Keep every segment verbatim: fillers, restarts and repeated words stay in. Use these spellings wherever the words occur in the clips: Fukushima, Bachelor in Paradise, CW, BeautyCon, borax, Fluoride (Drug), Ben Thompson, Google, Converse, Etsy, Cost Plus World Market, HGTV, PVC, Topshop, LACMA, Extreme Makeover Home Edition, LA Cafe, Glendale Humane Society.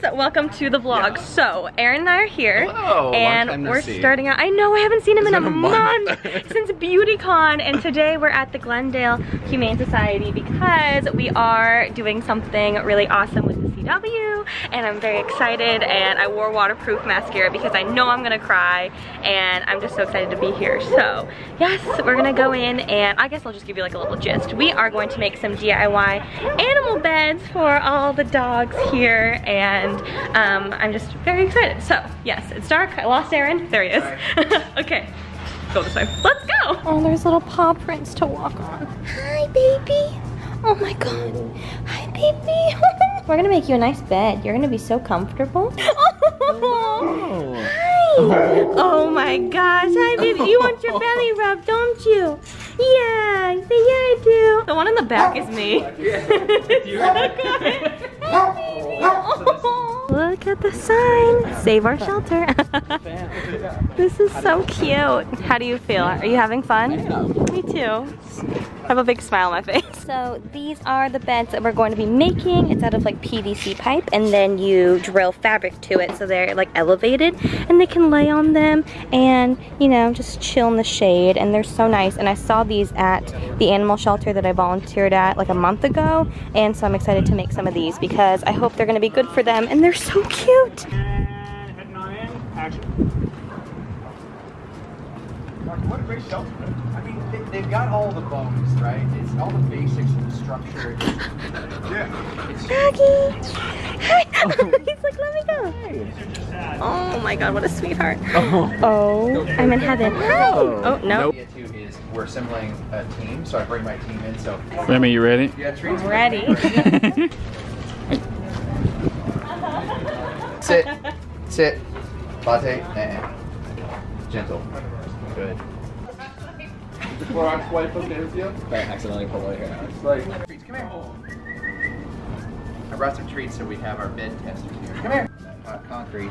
guys, welcome to the vlog. Yeah. So Aaron and I are here. Hello, and we're starting out. I know, I haven't seen him it's in a, a month, month. Since BeautyCon, and today we're at the Glendale Humane Society because we are doing something really awesome with the C W, and I'm very excited, and I wore waterproof mascara because I know I'm gonna cry, and I'm just so excited to be here. So yes, we're gonna go in, and I guess I'll just give you like a little gist. We are going to make some D I Y animal beds for all the dogs here, and um, I'm just very excited. So yes, it's dark. I lost Aaron. There he is. Okay, go this way. Let's go. Oh, there's little paw prints to walk on. Hi, baby. Oh my God. Hi, baby. We're gonna make you a nice bed. You're gonna be so comfortable. Oh. Hi. Oh my gosh. Hi, baby. You want your belly rubbed, don't you? Yeah, yeah, I do. The one in the back is me. Look at the sign. Save our shelter. This is so cute. How do you feel? Are you having fun? Me too. I have a big smile on my face. So these are the beds that we're going to be making. It's out of like P V C pipe, and then you drill fabric to it so they're like elevated and they can lay on them and, you know, just chill in the shade, and they're so nice. And I saw these at the animal shelter that I volunteered at like a month ago, and so I'm excited to make some of these because I hope they're gonna be good for them, and they're so cute. And heading on in, action. What a great shelter. I mean, they, they've got all the bones, right? It's all the basics of the structure. Yeah. It's Doggy! He's like, let me go. Oh my God, what a sweetheart. Oh, oh I'm in heaven. Oh, no. We're assembling a team, so I bring my team in. So, Remy, you ready? Yeah, Treat's ready. Sit. Sit. Latte. Nah. Gentle. Good. Where I'm quite okay with you? I accidentally pulled out here. It's like, come here. I brought some treats, so we have our bed tester here. Come here. Hot concrete.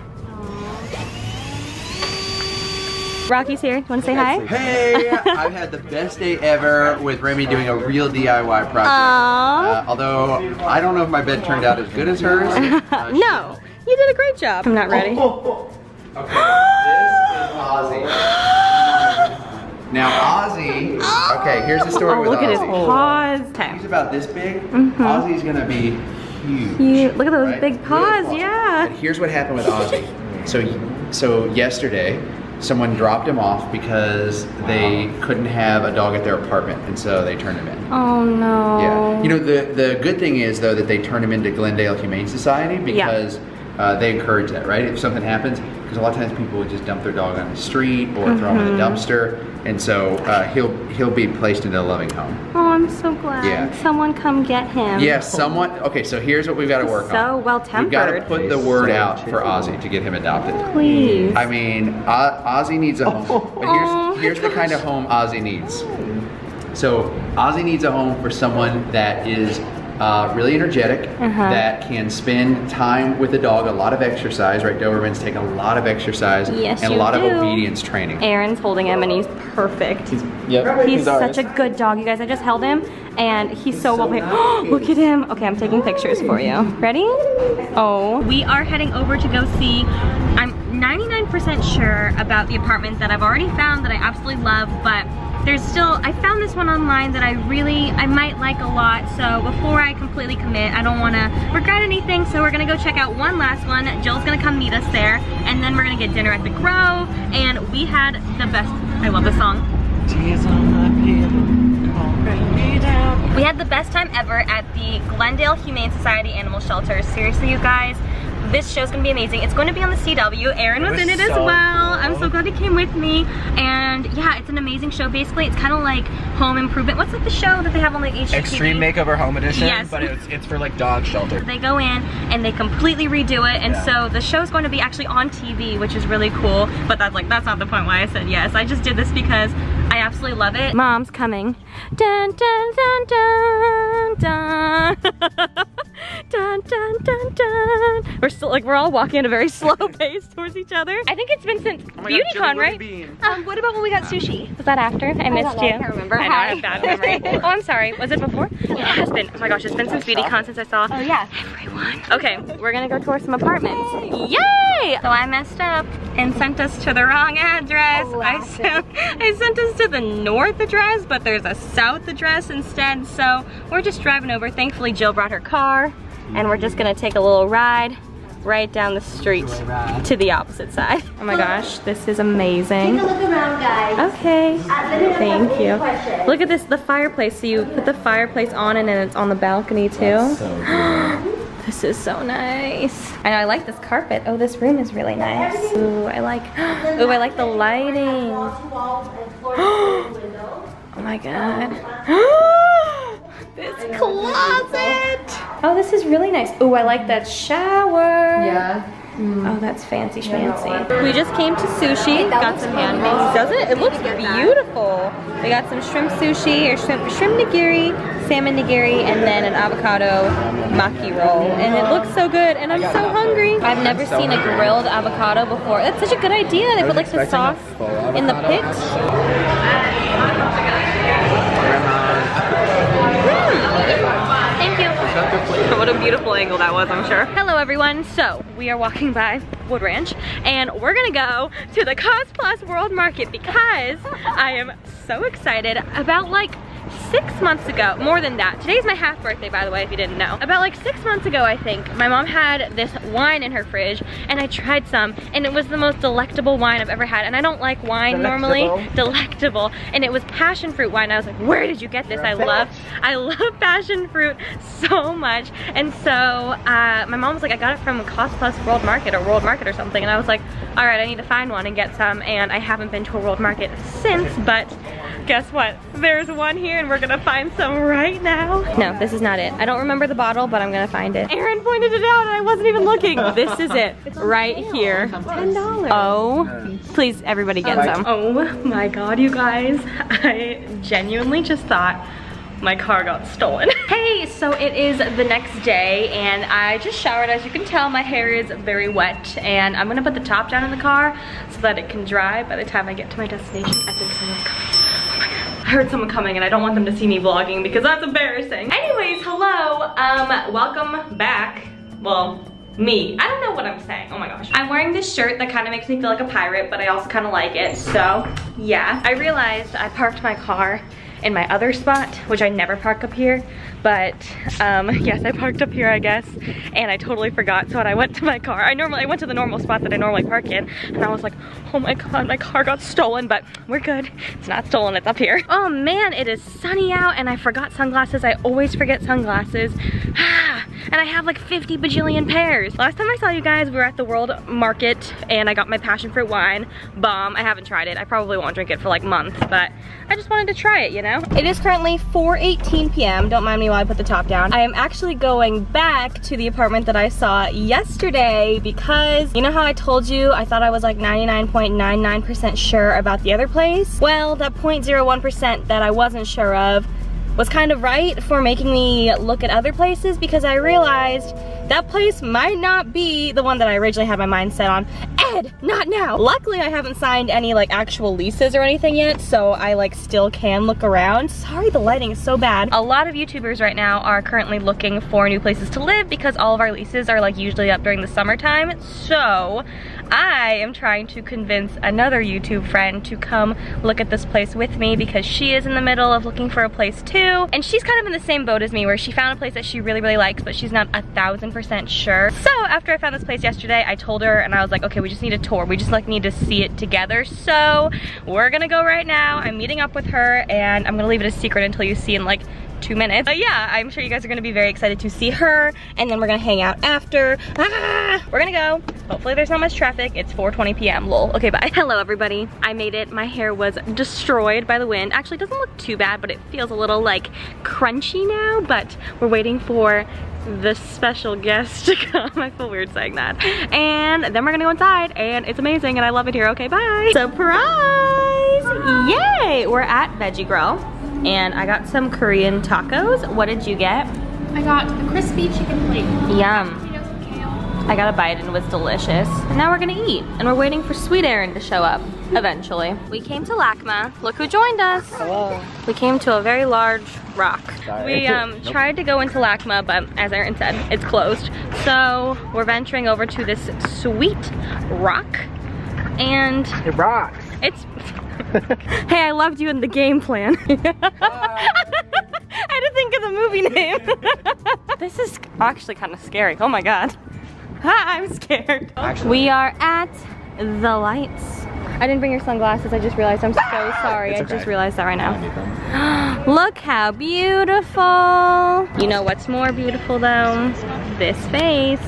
Rocky's here. Want to say hi? Hey! I've had the best day ever with Remy doing a real D I Y project. Uh, although I don't know if my bed turned out as good as hers. Uh, no, you did a great job. I'm not ready. Oh, oh, oh. Okay. This is Aussie. Now Ozzy, okay, here's the story oh, with Ozzy. Look at his paws. Okay. He's about this big. Mm-hmm. Ozzy's gonna be huge. Cute. Look at those right? big paws, really yeah. And here's what happened with Ozzy. So, so yesterday, someone dropped him off because they wow. couldn't have a dog at their apartment, and so they turned him in. Oh no. Yeah. You know, the, the good thing is though that they turned him into Glendale Humane Society because yeah. Uh, they encourage that, right? If something happens, because a lot of times people would just dump their dog on the street or mm-hmm. throw him in the dumpster, and so uh, he'll he'll be placed into a loving home. Oh, I'm so glad. Yeah. Someone come get him. Yes, yeah, someone. Okay, so here's what we've got to work so on. So well tempered. We've got to put the word out for Ozzy to get him adopted. Please. I mean, uh, Ozzy needs a home, oh. but here's oh, here's the gosh. kind of home Ozzy needs. So Ozzy needs a home for someone that is. Uh, really energetic, uh-huh. that can spend time with the dog, a lot of exercise, right? Dobermans take a lot of exercise yes, and a lot do. of obedience training. Aaron's holding him and he's perfect. He's, yep. he's, he's such a good dog, you guys. I just held him and he's, he's so, so well behaved. Nice. Look at him. Okay, I'm taking pictures for you. Ready? Oh. We are heading over to go see, I'm ninety-nine percent sure about the apartment that I've already found that I absolutely love, but there's still, I found this one online that I really, I might like a lot, so before I completely commit, I don't wanna regret anything, so we're gonna go check out one last one. Jill's gonna come meet us there, and then we're gonna get dinner at the Grove, and we had the best, I love this song. Tears on my pillow, won't bring me down. We had the best time ever at the Glendale Humane Society Animal Shelter. Seriously, you guys. This show's gonna be amazing. It's gonna be on the C W. Aaron was, was in it so as well. Cool. I'm so glad he came with me. And yeah, it's an amazing show. Basically, it's kind of like Home Improvement. What's like the show that they have on like H G T V? Extreme Makeover Home Edition. Yes. But it's, it's for like dog shelter. They go in and they completely redo it. And yeah. so the show's going to be actually on T V, which is really cool. But that's like, that's not the point why I said yes. I just did this because I absolutely love it. Mom's coming. Dun, dun, dun, dun, dun. Dun, dun, dun, dun. on? We're still like, we're all walking at a very slow pace towards each other. I think it's been since oh BeautyCon, right? Um, what about when we got sushi? Was that after? I, I missed you. I can't remember. I know, I have bad memory. Oh, I'm sorry. Was it before? Yeah. It's been, oh my gosh, it's been since BeautyCon since I saw oh, yeah. everyone. Okay, we're gonna go tour some apartments. Yay! Yay! So I messed up and sent us to the wrong address. Oh, I, sent, I sent us to the north address, but there's a south address instead. So we're just driving over. Thankfully, Jill brought her car, and we're just gonna take a little ride right down the street to the opposite side. Oh my gosh, this is amazing. Take a look around, guys. Okay, thank you. Questions. Look at this, the fireplace. So you put the fireplace on and then it's on the balcony too. That's so good. This is so nice. I know, I like this carpet. Oh, this room is really nice. Ooh, I like, ooh, I like the lighting. Oh my God. This closet. Oh, this is really nice. Ooh, I like that shower. Yeah. Mm. Oh, that's fancy fancy. We just came to sushi, got some handmade. Doesn't it? It looks beautiful. We got some shrimp sushi, or shrimp, shrimp nigiri, salmon nigiri, and then an avocado maki roll. And it looks so good, and I'm so hungry. I've never seen a grilled avocado before. That's such a good idea. They put like the sauce in the pit. Thank you. What a beautiful angle that was, I'm sure. Hello everyone, so we are walking by Wood Ranch and we're gonna go to the Cost Plus World Market because I am so excited. About like six months ago, more than that, today's my half birthday by the way if you didn't know. About like six months ago I think, my mom had this wine in her fridge and I tried some and it was the most delectable wine I've ever had and I don't like wine delectable. normally. Delectable. And it was passion fruit wine. I was like, where did you get this? I love, I love passion fruit so much. And so uh, my mom was like, I got it from Cost Plus World Market or World Market or something and I was like, all right, I need to find one and get some and I haven't been to a World Market since, but guess what? There's one here and we're gonna find some right now. No, this is not it. I don't remember the bottle, but I'm gonna find it. Erin pointed it out and I wasn't even looking. This is it, right here. ten dollars. Oh, please everybody get some. Oh my God, you guys. I genuinely just thought my car got stolen. Hey, so it is the next day and I just showered. As you can tell, my hair is very wet and I'm gonna put the top down in the car so that it can dry by the time I get to my destination. I think someone's coming. I heard someone coming and I don't want them to see me vlogging because that's embarrassing. Anyways, hello, um, welcome back. Well, me. I don't know what I'm saying, oh my gosh. I'm wearing this shirt that kind of makes me feel like a pirate, but I also kind of like it, so yeah. I realized I parked my car in my other spot, which I never park up here, but um, yes, I parked up here, I guess, and I totally forgot, so when I went to my car, I normally I went to the normal spot that I normally park in, and I was like, oh my God, my car got stolen, but we're good. It's not stolen, it's up here. Oh man, it is sunny out, and I forgot sunglasses. I always forget sunglasses, and I have like fifty bajillion pairs. Last time I saw you guys, we were at the World Market, and I got my passion fruit wine. Bomb, I haven't tried it. I probably won't drink it for like months, but I just wanted to try it, you know? It is currently four eighteen p m Don't mind me while I put the top down. I am actually going back to the apartment that I saw yesterday because you know how I told you I thought I was like ninety-nine point nine nine percent sure about the other place? Well, that zero point zero one percent that I wasn't sure of was kind of right for making me look at other places because I realized that place might not be the one that I originally had my mind set on. Ed, not now. Luckily, I haven't signed any like actual leases or anything yet, so I like still can look around. Sorry, the lighting is so bad. A lot of YouTubers right now are currently looking for new places to live because all of our leases are like usually up during the summertime. So I am trying to convince another YouTube friend to come look at this place with me because she is in the middle of looking for a place too. And she's kind of in the same boat as me where she found a place that she really, really likes, but she's not a thousand percent sure. So after I found this place yesterday, I told her and I was like, okay, we just need a tour. We just like need to see it together. So we're gonna go right now. I'm meeting up with her and I'm gonna leave it a secret until you see in like two minutes. But yeah, I'm sure you guys are gonna be very excited to see her and then we're gonna hang out after. Ah! We're gonna go. Hopefully there's not much traffic. It's four twenty p m lol. Okay, bye. Hello everybody. I made it. My hair was destroyed by the wind. Actually, it doesn't look too bad, but it feels a little like crunchy now, but we're waiting for the special guest to come. I feel weird saying that. And then we're gonna go inside and it's amazing and I love it here. Okay, bye. Surprise! Bye. Yay! We're at Veggie Grill and I got some Korean tacos. What did you get? I got the crispy chicken plate. Yum. I got a bite and it was delicious. And now we're gonna eat, and we're waiting for sweet Erin to show up, eventually. We came to L A C M A. Look who joined us. Hello. We came to a very large rock. Sorry. We um, nope. tried to go into L A C M A, but as Erin said, it's closed. So we're venturing over to this sweet rock, and- It rocks. It's, hey, I loved you in the game plan. I didn't think of the movie name. This is actually kind of scary. Oh my God. I'm scared. Actually. We are at the lights. I didn't bring your sunglasses. I just realized. I'm so sorry. Okay. I just realized that right now. Look how beautiful. You know what's more beautiful though? This face.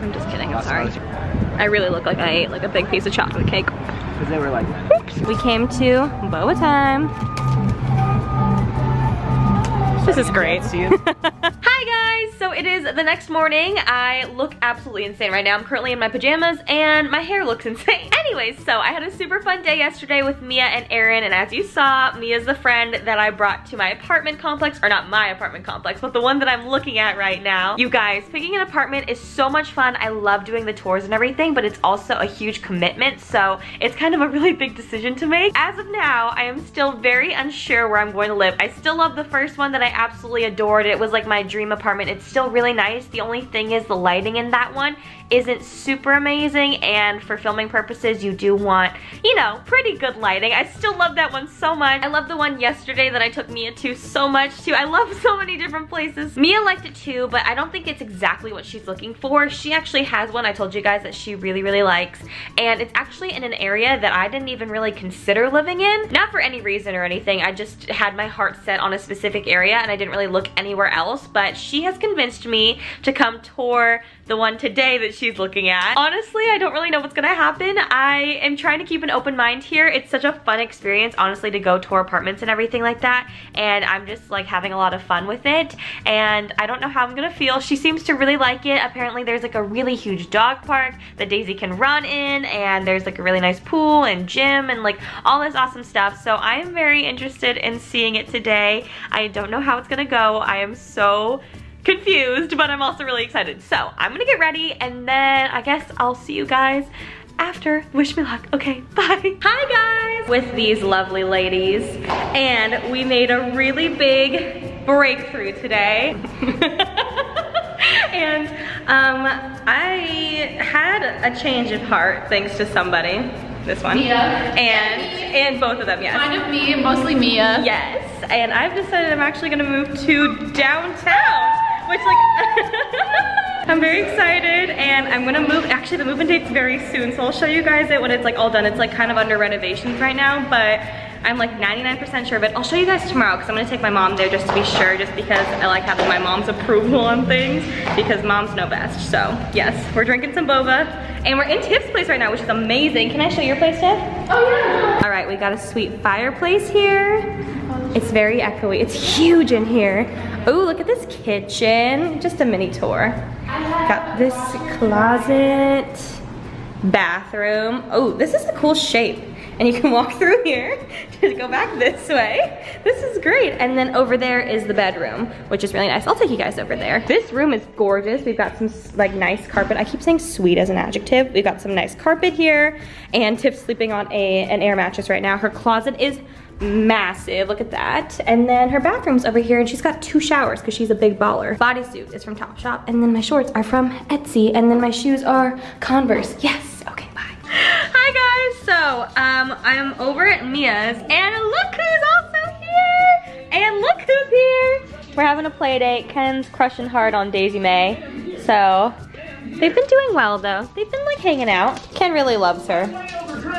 I'm just kidding. I'm sorry. I really look like I ate like a big piece of chocolate cake. Because they were like, oops. We came to boa time. This is great. Hi guys, so it is the next morning. I look absolutely insane right now. I'm currently in my pajamas and my hair looks insane. Anyways, so I had a super fun day yesterday with Mia and Erin, and as you saw, Mia's the friend that I brought to my apartment complex, or not my apartment complex, but the one that I'm looking at right now. You guys, picking an apartment is so much fun. I love doing the tours and everything, but it's also a huge commitment, so it's kind of a really big decision to make. As of now, I am still very unsure where I'm going to live. I still love the first one that I absolutely adored. It was like my dream apartment. It's still really nice. The only thing is the lighting in that one isn't super amazing, and for filming purposes you do want, you know, pretty good lighting. I still love that one so much. I love the one yesterday that I took Mia to so much too. I love so many different places. Mia liked it too, but I don't think it's exactly what she's looking for. She actually has one I told you guys that she really really likes, and it's actually in an area that I didn't even really consider living in. Not for any reason or anything, I just had my heart set on a specific area and I didn't really look anywhere else, but she has convinced me to come tour the one today that she's looking at. Honestly, I don't really know what's gonna happen. I am trying to keep an open mind here. It's such a fun experience, honestly, to go tour apartments and everything like that, and I'm just like having a lot of fun with it, and I don't know how I'm gonna feel. She seems to really like it. Apparently there's like a really huge dog park that Daisy can run in, and there's like a really nice pool and gym and like all this awesome stuff, so I am very interested in seeing it today. I don't know how it's gonna go. I am so confused, but I'm also really excited. So I'm gonna get ready, and then I guess I'll see you guys after. Wish me luck. Okay, bye. Hi guys, with these lovely ladies, and we made a really big breakthrough today. And um, I had a change of heart thanks to somebody. This one. Mia. And, and both of them, yes. Kind of me, mostly Mia. Yes, and I've decided I'm actually gonna move to downtown. Which like, I'm very excited, and I'm gonna move. Actually the move-in date's very soon, so I'll show you guys it when it's like all done. It's like kind of under renovations right now, but I'm like ninety-nine percent sure, but I'll show you guys tomorrow because I'm gonna take my mom there just to be sure, just because I like having my mom's approval on things, because moms know best. So yes, we're drinking some boba, and we're in Tiff's place right now, which is amazing. Can I show your place, Tiff? Oh yeah. All right, we got a sweet fireplace here. It's very echoey, it's huge in here. Oh, look at this kitchen. Just a mini tour. Got this closet, bathroom. Oh, this is a cool shape. And you can walk through here to go back this way. This is great. And then over there is the bedroom, which is really nice. I'll take you guys over there. This room is gorgeous. We've got some like nice carpet. I keep saying sweet as an adjective. We've got some nice carpet here, and Tiff's sleeping on a, an air mattress right now. Her closet is massive, look at that. And then her bathroom's over here, and she's got two showers because she's a big baller. Bodysuit is from Topshop, and then my shorts are from Etsy, and then my shoes are Converse. Yes, okay, bye. Hi guys, so um, I'm over at Mia's, and look who's also here, and look who's here. We're having a play date. Ken's crushing hard on Daisy May, so they've been doing well though. They've been like hanging out. Ken really loves her.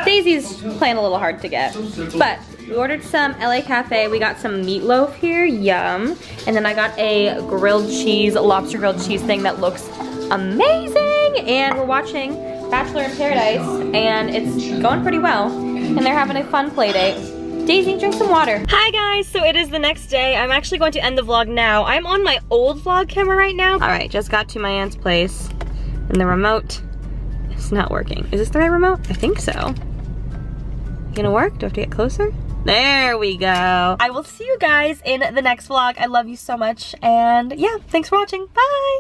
Daisy's playing a little hard to get, but we ordered some L A Cafe. We got some meatloaf here, yum. And then I got a grilled cheese, lobster grilled cheese thing that looks amazing. And we're watching Bachelor in Paradise, and it's going pretty well. And they're having a fun play date. Daisy, drink some water. Hi guys, so it is the next day. I'm actually going to end the vlog now. I'm on my old vlog camera right now. All right, just got to my aunt's place, and the remote is not working. Is this the right remote? I think so. Gonna work? Do I have to get closer? There we go. I will see you guys in the next vlog. I love you so much, and yeah, thanks for watching. Bye.